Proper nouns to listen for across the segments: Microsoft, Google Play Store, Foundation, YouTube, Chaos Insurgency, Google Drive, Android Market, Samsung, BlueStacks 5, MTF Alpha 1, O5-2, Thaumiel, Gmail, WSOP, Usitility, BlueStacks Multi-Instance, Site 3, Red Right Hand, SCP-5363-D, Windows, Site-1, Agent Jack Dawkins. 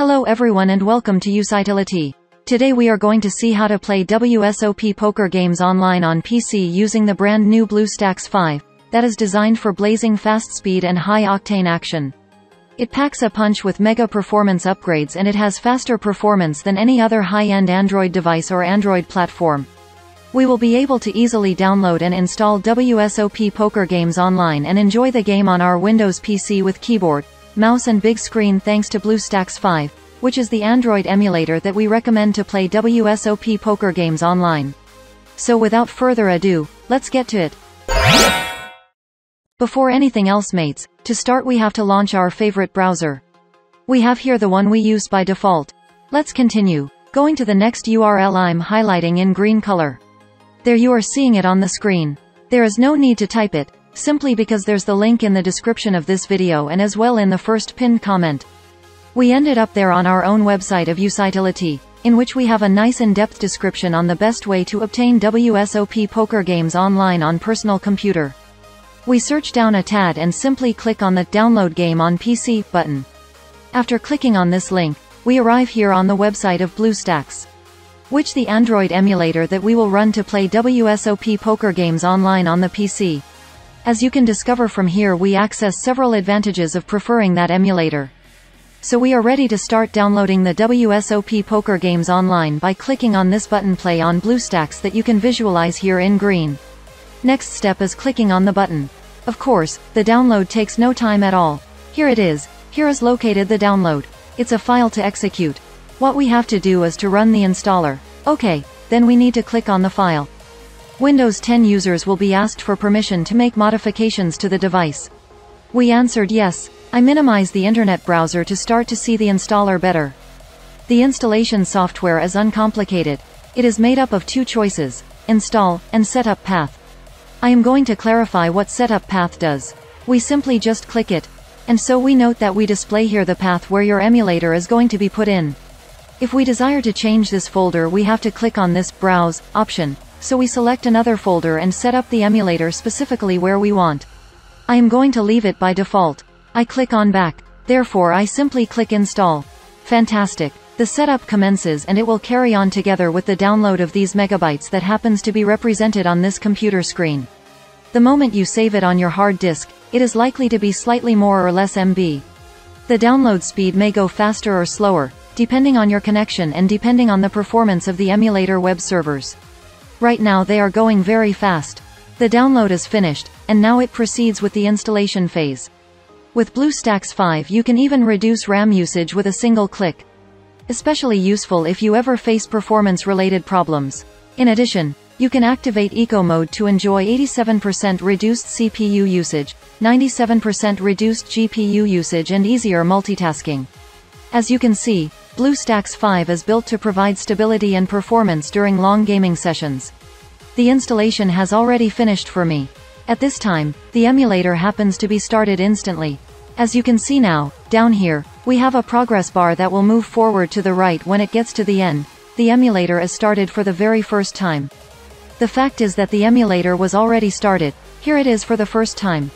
Hello everyone and welcome to Usitility. Today we are going to see how to play WSOP poker games online on PC using the brand new BlueStacks 5, that is designed for blazing fast speed and high-octane action. It packs a punch with mega performance upgrades and it has faster performance than any other high-end Android device or Android platform. We will be able to easily download and install WSOP poker games online and enjoy the game on our Windows PC with keyboard, mouse and big screen thanks to BlueStacks 5, which is the Android emulator that we recommend to play WSOP poker games online. So without further ado, let's get to it. Before anything else mates, to start we have to launch our favorite browser. We have here the one we use by default. Let's continue, going to the next URL I'm highlighting in green color. There you are seeing it on the screen. There is no need to type it, simply because there's the link in the description of this video and as well in the first pinned comment. We ended up there on our own website of Usitility, in which we have a nice in-depth description on the best way to obtain WSOP poker games online on personal computer. We search down a tad and simply click on the Download Game on PC button. After clicking on this link, we arrive here on the website of BlueStacks, which the Android emulator that we will run to play WSOP poker games online on the PC. As you can discover from here, we access several advantages of preferring that emulator. So we are ready to start downloading the WSOP poker games online by clicking on this button Play on BlueStacks that you can visualize here in green. Next step is clicking on the button. Of course, the download takes no time at all. Here it is. Here is located the download. It's a file to execute. What we have to do is to run the installer. Okay, then we need to click on the file. Windows 10 users will be asked for permission to make modifications to the device. We answered yes. I minimize the internet browser to start to see the installer better. The installation software is uncomplicated. It is made up of two choices, install, and setup path. I am going to clarify what setup path does. We simply just click it. And so we note that we display here the path where your emulator is going to be put in. If we desire to change this folder, we have to click on this Browse option. So we select another folder and set up the emulator specifically where we want. I am going to leave it by default. I click on back. Therefore I simply click install. Fantastic. The setup commences and it will carry on together with the download of these megabytes that happens to be represented on this computer screen. The moment you save it on your hard disk, it is likely to be slightly more or less MB. The download speed may go faster or slower, depending on your connection and depending on the performance of the emulator web servers. Right now they are going very fast. The download is finished, and now it proceeds with the installation phase. With BlueStacks 5 you can even reduce RAM usage with a single click. Especially useful if you ever face performance-related problems. In addition, you can activate Eco Mode to enjoy 87% reduced CPU usage, 97% reduced GPU usage and easier multitasking. As you can see, BlueStacks 5 is built to provide stability and performance during long gaming sessions. The installation has already finished for me. At this time, the emulator happens to be started instantly. As you can see now, down here, we have a progress bar that will move forward to the right when it gets to the end. The emulator is started for the very first time. The fact is that the emulator was already started. Here it is for the first time.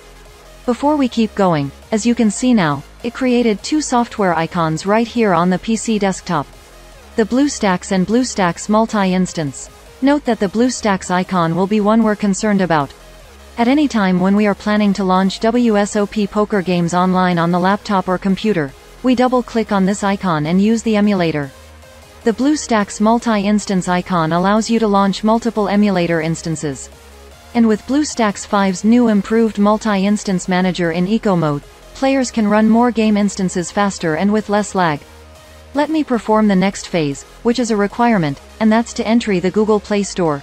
Before we keep going, as you can see now, it created two software icons right here on the PC desktop. The BlueStacks and BlueStacks Multi-Instance. Note that the BlueStacks icon will be one we're concerned about. At any time when we are planning to launch WSOP poker games online on the laptop or computer, we double-click on this icon and use the emulator. The BlueStacks Multi-Instance icon allows you to launch multiple emulator instances. And with BlueStacks 5's new improved Multi-Instance Manager in Eco Mode, players can run more game instances faster and with less lag. Let me perform the next phase, which is a requirement, and that's to enter the Google Play Store.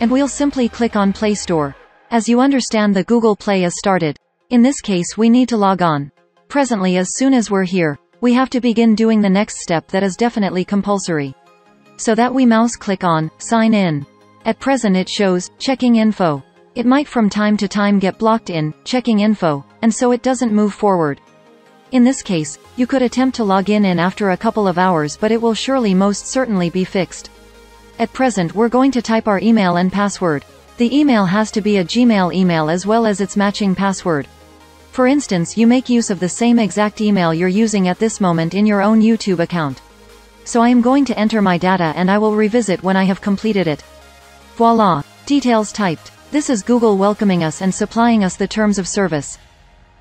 And we'll simply click on Play Store. As you understand, the Google Play is started. In this case we need to log on. Presently as soon as we're here, we have to begin doing the next step that is definitely compulsory. So that we mouse click on, Sign In. At present it shows, Checking Info. It might from time to time get blocked in, Checking Info, and so it doesn't move forward. In this case, you could attempt to log in after a couple of hours but it will surely most certainly be fixed. At present we're going to type our email and password. The email has to be a Gmail email as well as its matching password. For instance, you make use of the same exact email you're using at this moment in your own YouTube account. So I am going to enter my data and I will revisit when I have completed it. Voila! Details typed. This is Google welcoming us and supplying us the terms of service.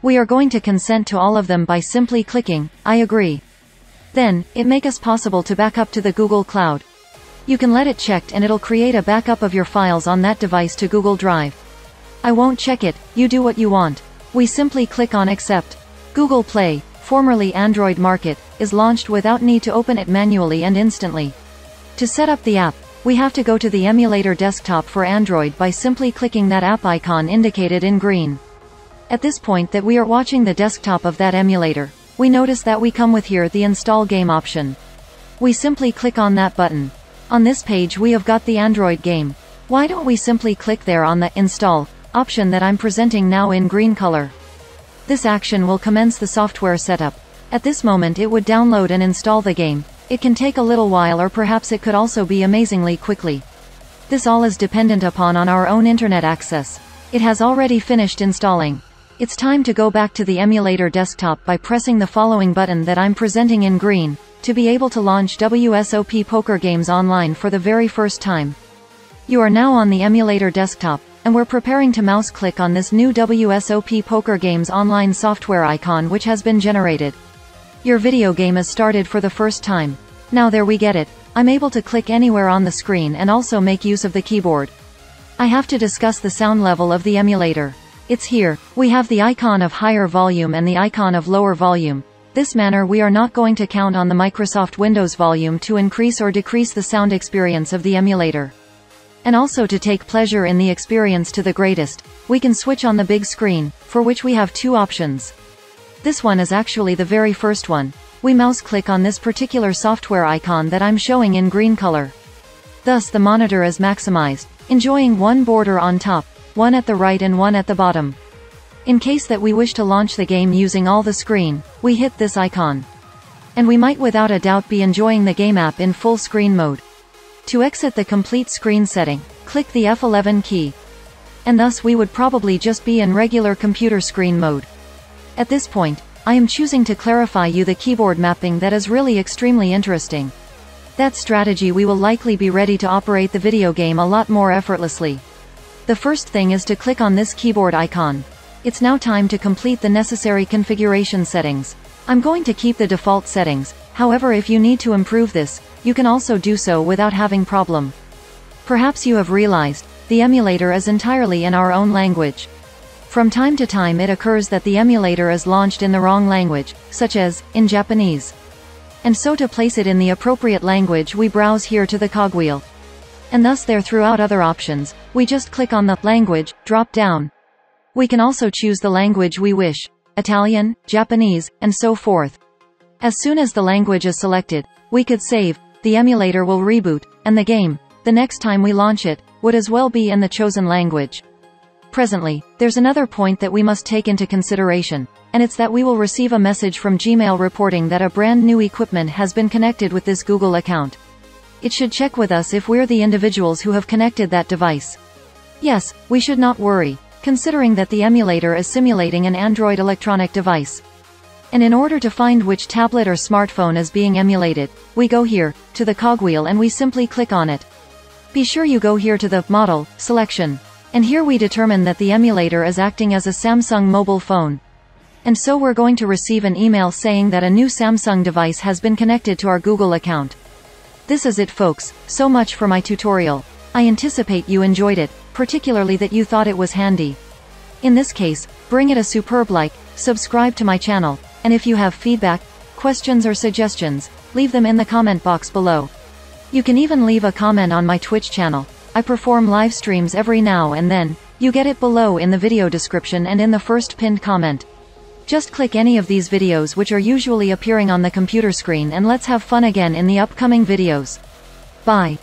We are going to consent to all of them by simply clicking, I agree. Then, it makes us possible to back up to the Google Cloud. You can let it checked and it'll create a backup of your files on that device to Google Drive. I won't check it, you do what you want. We simply click on accept. Google Play, formerly Android Market, is launched without need to open it manually and instantly. To set up the app, we have to go to the emulator desktop for Android by simply clicking that app icon indicated in green. At this point that we are watching the desktop of that emulator, we notice that we come with here the install game option. We simply click on that button. On this page we have got the Android game. Why don't we simply click there on the install option that I'm presenting now in green color? This action will commence the software setup. At this moment it would download and install the game. It can take a little while, or perhaps it could also be amazingly quickly. This all is dependent upon on our own internet access. It has already finished installing. It's time to go back to the emulator desktop by pressing the following button that I'm presenting in green, to be able to launch WSOP poker games online for the very first time. You are now on the emulator desktop, and we're preparing to mouse click on this new WSOP poker games online software icon which has been generated. Your video game is started for the first time. Now there we get it. I'm able to click anywhere on the screen and also make use of the keyboard. I have to discuss the sound level of the emulator. It's here. We have the icon of higher volume and the icon of lower volume. This manner we are not going to count on the Microsoft Windows volume to increase or decrease the sound experience of the emulator. And also to take pleasure in the experience to the greatest, we can switch on the big screen, for which we have two options. This one is actually the very first one. We mouse click on this particular software icon that I'm showing in green color. Thus the monitor is maximized, enjoying one border on top, one at the right and one at the bottom. In case that we wish to launch the game using all the screen, we hit this icon. And we might without a doubt be enjoying the game app in full screen mode. To exit the complete screen setting, click the F11 key. And thus we would probably just be in regular computer screen mode. At this point, I am choosing to clarify you the keyboard mapping that is really extremely interesting. That strategy we will likely be ready to operate the video game a lot more effortlessly. The first thing is to click on this keyboard icon. It's now time to complete the necessary configuration settings. I'm going to keep the default settings, however if you need to improve this, you can also do so without having problem. Perhaps you have realized, the emulator is entirely in our own language. From time to time it occurs that the emulator is launched in the wrong language, such as, in Japanese. And so to place it in the appropriate language we browse here to the cogwheel. And thus there throughout other options, we just click on the language drop-down. We can also choose the language we wish, Italian, Japanese, and so forth. As soon as the language is selected, we could save, the emulator will reboot, and the game, the next time we launch it, would as well be in the chosen language. Presently, there's another point that we must take into consideration, and it's that we will receive a message from Gmail reporting that a brand new equipment has been connected with this Google account. It should check with us if we're the individuals who have connected that device. Yes, we should not worry, considering that the emulator is simulating an Android electronic device. And in order to find which tablet or smartphone is being emulated, we go here, to the cogwheel and we simply click on it. Be sure you go here to the model selection. And here we determine that the emulator is acting as a Samsung mobile phone. And so we're going to receive an email saying that a new Samsung device has been connected to our Google account. This is it folks, so much for my tutorial. I anticipate you enjoyed it, particularly that you thought it was handy. In this case, bring it a superb like, subscribe to my channel, and if you have feedback, questions or suggestions, leave them in the comment box below. You can even leave a comment on my Twitch channel. I perform live streams every now and then, you get it below in the video description and in the first pinned comment. Just click any of these videos which are usually appearing on the computer screen and let's have fun again in the upcoming videos. Bye.